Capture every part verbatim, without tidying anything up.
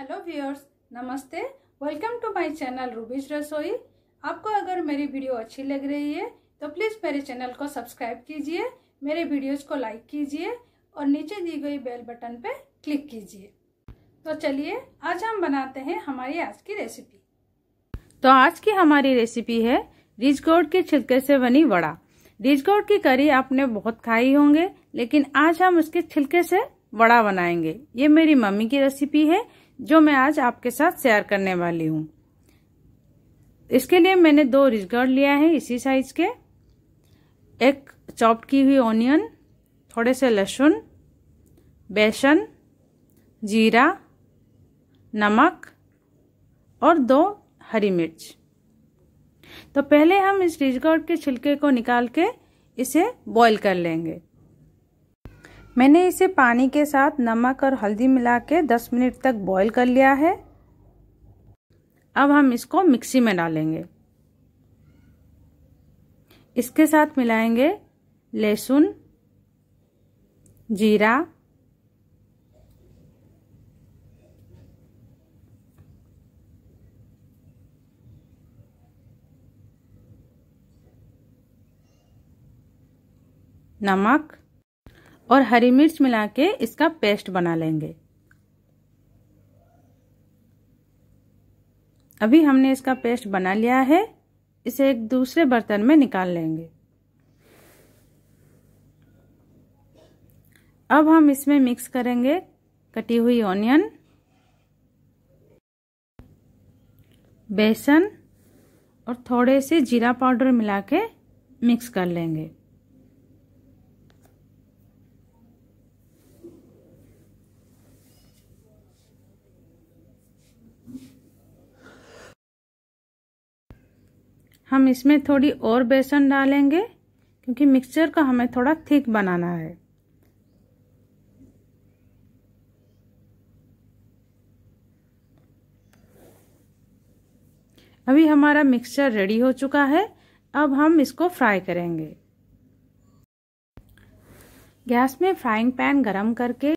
Hello viewers, नमस्ते। Welcome to my channel Ruby's Rasoi. आपको अगर मेरी वीडियो अच्छी लग रही है तो प्लीज़ मेरे चैनल को सब्सक्राइब कीजिए, मेरे वीडियोस को लाइक कीजिए और नीचे दी गई बेल बटन पे क्लिक कीजिए। तो चलिए आज हम बनाते हैं हमारी आज की रेसिपी। तो आज की हमारी रेसिपी है रिज गोर्ड के छिलके से बनी वड़ा। रिज गोर्ड की करी आपने बहुत खाई होंगे, लेकिन आज हम उसके छिलके से वड़ा बनाएंगे। ये मेरी मम्मी की रेसिपी है जो मैं आज आपके साथ शेयर करने वाली हूँ। इसके लिए मैंने दो रिज गोर्ड लिया है इसी साइज के, एक चॉप की हुई ऑनियन, थोड़े से लहसुन, बेसन, जीरा, नमक और दो हरी मिर्च। तो पहले हम इस रिज गोर्ड के छिलके को निकाल के इसे बॉईल कर लेंगे। मैंने इसे पानी के साथ नमक और हल्दी मिला के दस मिनट तक बॉईल कर लिया है। अब हम इसको मिक्सी में डालेंगे। इसके साथ मिलाएंगे लहसुन, जीरा, नमक और हरी मिर्च मिला के इसका पेस्ट बना लेंगे। अभी हमने इसका पेस्ट बना लिया है, इसे एक दूसरे बर्तन में निकाल लेंगे। अब हम इसमें मिक्स करेंगे कटी हुई ऑनियन, बेसन और थोड़े से जीरा पाउडर मिला के मिक्स कर लेंगे। हम इसमें थोड़ी और बेसन डालेंगे क्योंकि मिक्सचर का हमें थोड़ा थिक बनाना है। अभी हमारा मिक्सचर रेडी हो चुका है। अब हम इसको फ्राई करेंगे। गैस में फ्राइंग पैन गरम करके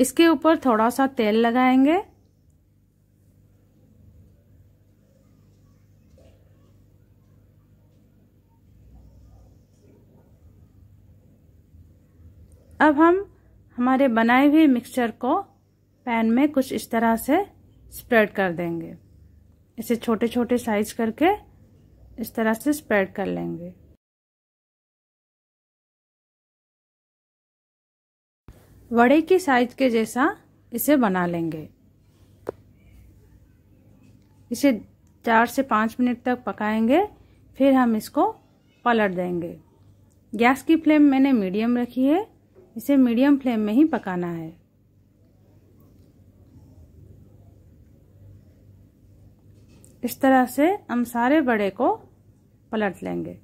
इसके ऊपर थोड़ा सा तेल लगाएंगे। अब हम हमारे बनाए हुए मिक्सचर को पैन में कुछ इस तरह से स्प्रेड कर देंगे। इसे छोटे छोटे साइज करके इस तरह से स्प्रेड कर लेंगे। वड़े की साइज के जैसा इसे बना लेंगे। इसे चार से पाँच मिनट तक पकाएंगे, फिर हम इसको पलट देंगे। गैस की फ्लेम मैंने मीडियम रखी है, इसे मीडियम फ्लेम में ही पकाना है। इस तरह से हम सारे वड़े को पलट लेंगे।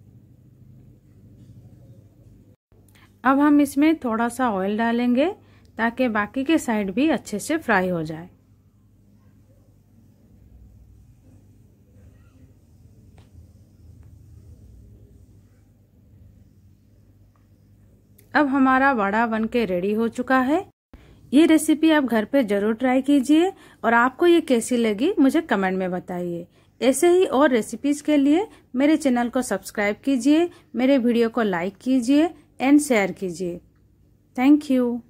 अब हम इसमें थोड़ा सा ऑयल डालेंगे ताकि बाकी के साइड भी अच्छे से फ्राई हो जाए। अब हमारा वड़ा बनके रेडी हो चुका है। ये रेसिपी आप घर पे जरूर ट्राई कीजिए और आपको ये कैसी लगी मुझे कमेंट में बताइए। ऐसे ही और रेसिपीज के लिए मेरे चैनल को सब्सक्राइब कीजिए, मेरे वीडियो को लाइक कीजिए एंड शेयर कीजिए। Thank you.